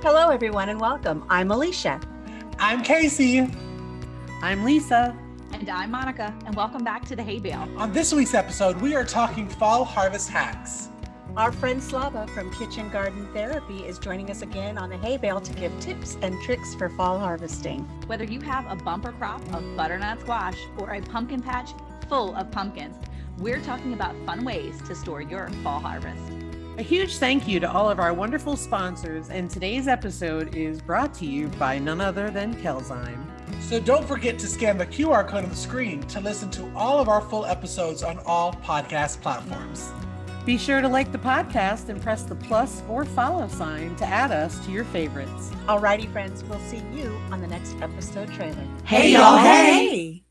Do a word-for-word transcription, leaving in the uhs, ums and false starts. Hello, everyone, and welcome. I'm Alicia. I'm Casey. I'm Lisa. And I'm Monica, and welcome back to The Hay Bale. On this week's episode, we are talking fall harvest hacks. Our friend Slava from Kitchen Garden Therapy is joining us again on The Hay Bale to give tips and tricks for fall harvesting. Whether you have a bumper crop of butternut squash or a pumpkin patch full of pumpkins, we're talking about fun ways to store your fall harvest. A huge thank you to all of our wonderful sponsors, and today's episode is brought to you by none other than Kelzyme. So don't forget to scan the Q R code on the screen to listen to all of our full episodes on all podcast platforms. Be sure to like the podcast and press the plus or follow sign to add us to your favorites. Alrighty, friends, we'll see you on the next episode trailer. Hey, y'all, hey!